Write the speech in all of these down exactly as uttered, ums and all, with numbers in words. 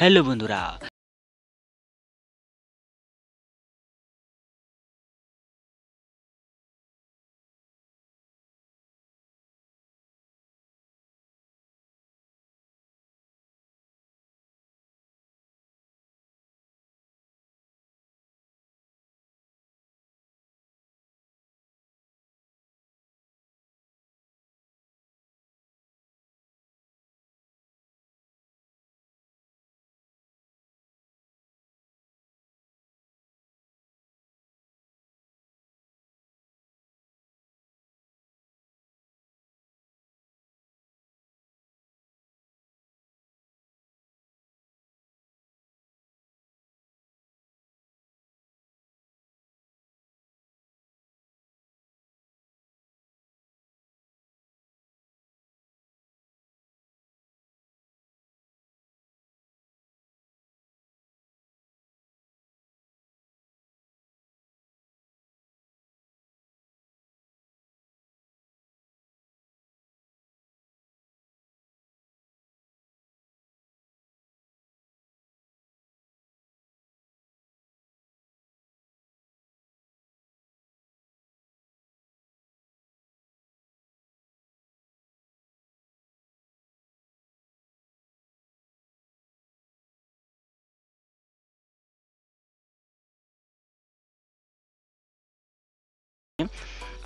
Hello বন্ধুরা,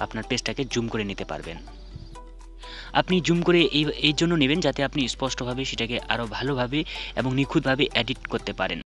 আপনার পেজটাকে জুম করে নিতে পারবেন। আপনি জুম করে এই এই জন্য নেবেন যাতে আপনি স্পষ্টভাবে সেটাকে আরও ভালোভাবে এবং নিখুঁতভাবে এডিট করতে পারেন।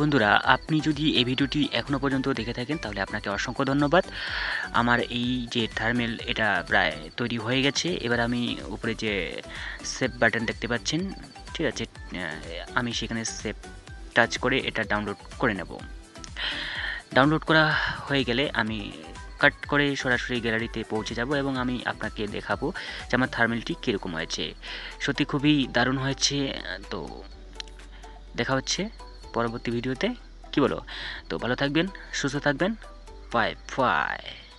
বন্ধুরা, আপনি যদি এই ভিডিওটি এখনও পর্যন্ত দেখে থাকেন তাহলে আপনাকে অসংখ্য ধন্যবাদ। আমার এই যে থার্মেল এটা প্রায় তৈরি হয়ে গেছে। এবার আমি উপরে যে সেভ বাটন দেখতে পাচ্ছেন, ঠিক আছে, আমি সেখানে সেভ টাচ করে এটা ডাউনলোড করে নেব। डाउनलोड करा हो गेले आमी कट करे सरासरि ग्यालारिते पहुँचे जाब एबं आमी आपनाके देखाबो जे आमार थार्मेलटी किरकम हयेछे। सत्यि खूबई दारुण हयेछे। तो देखा हच्छे परवर्ती भिडियोते, कि बोलो। तो भालो थाकबेन, सुस्थ थाकबेन, बाय बाय।